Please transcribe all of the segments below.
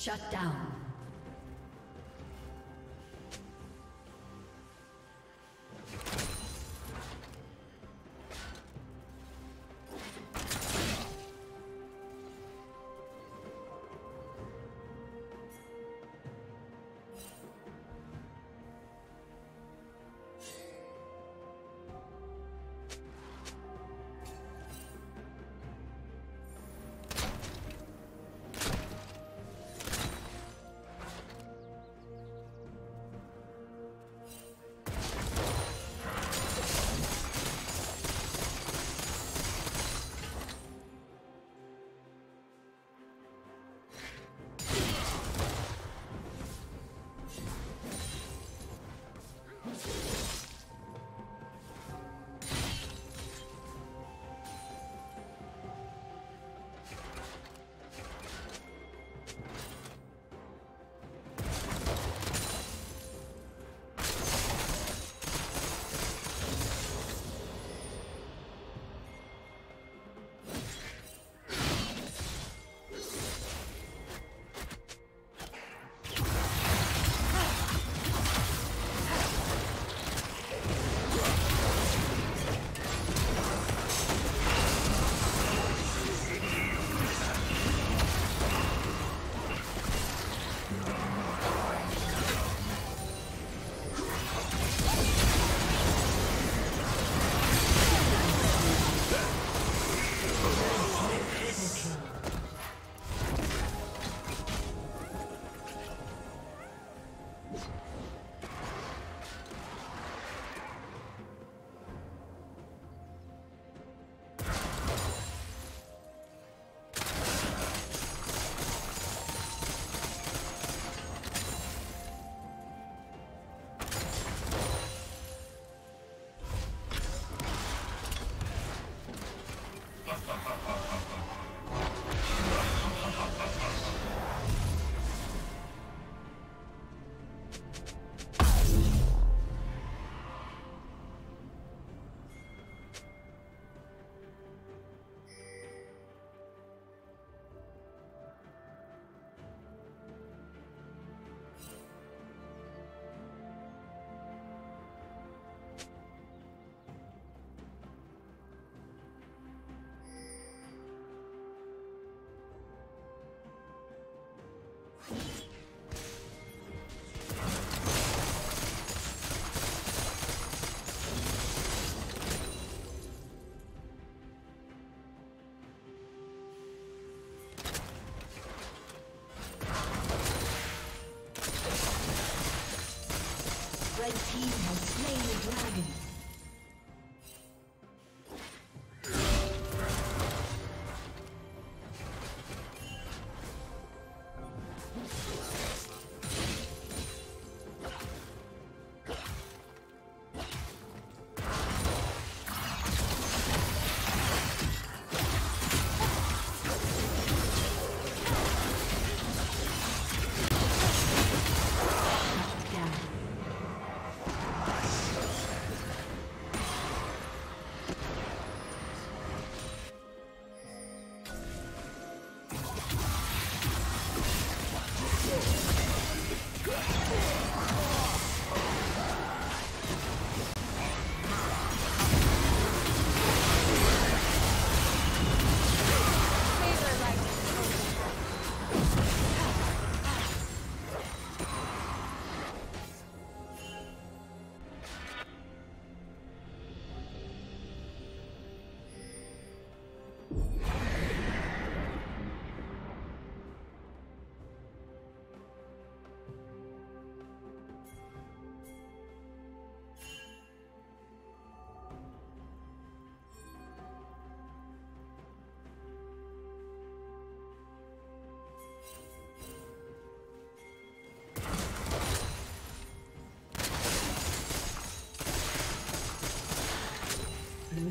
Shut down. The team has slain the dragon. Blue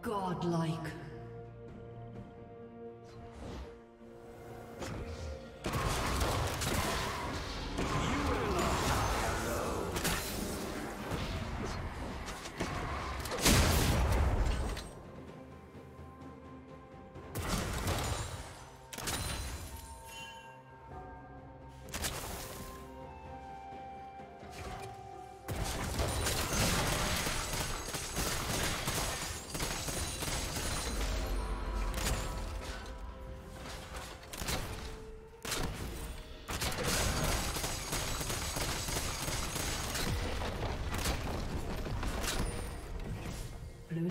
Godlike. Blue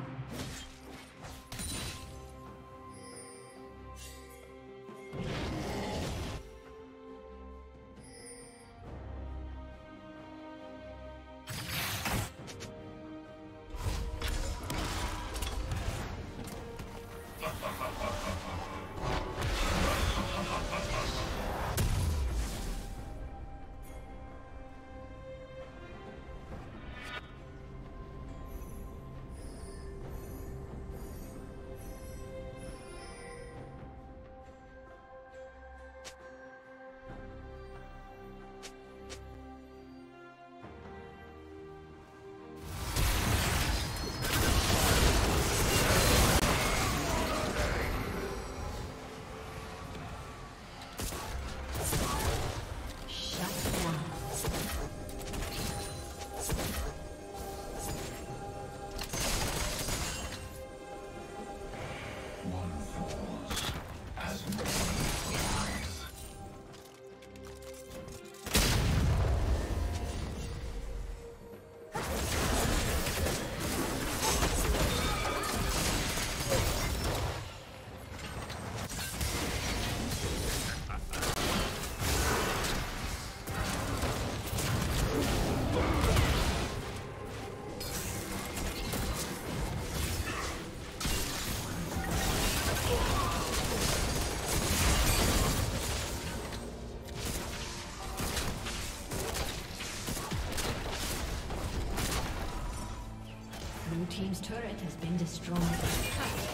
James' turret has been destroyed.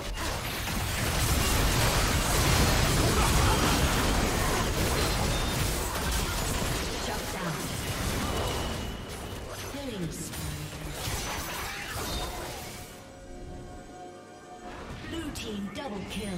Shut down. Killing spree. Blue team double kill.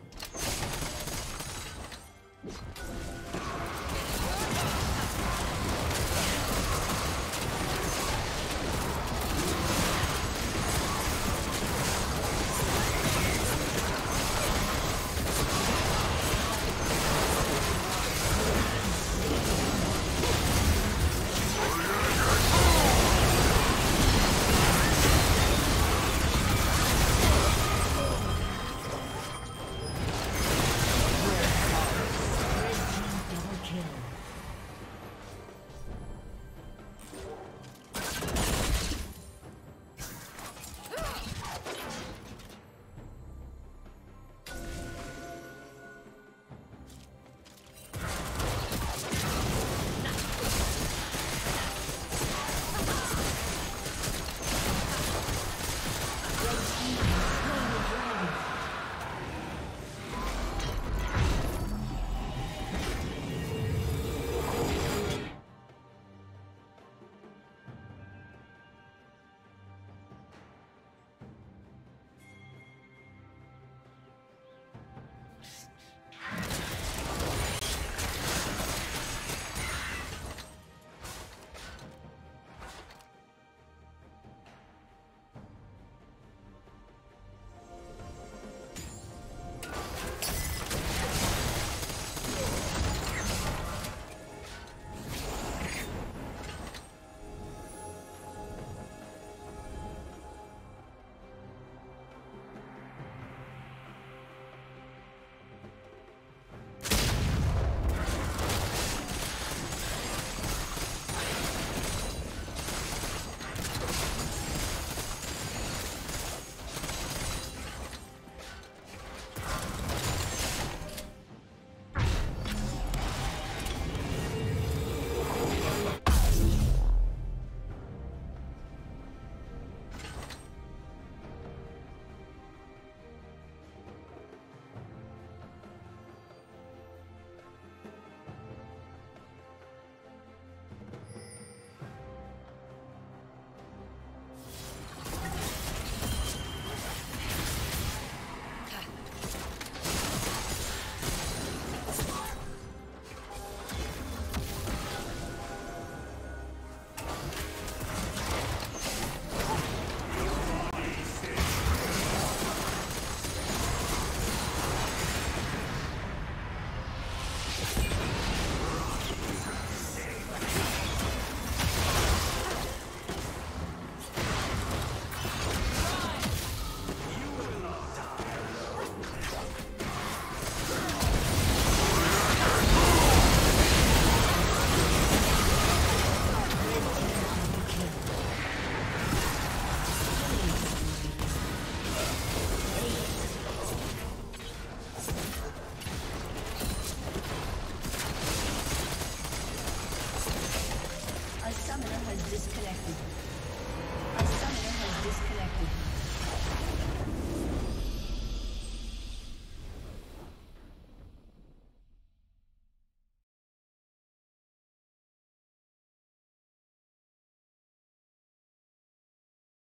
Disconnected.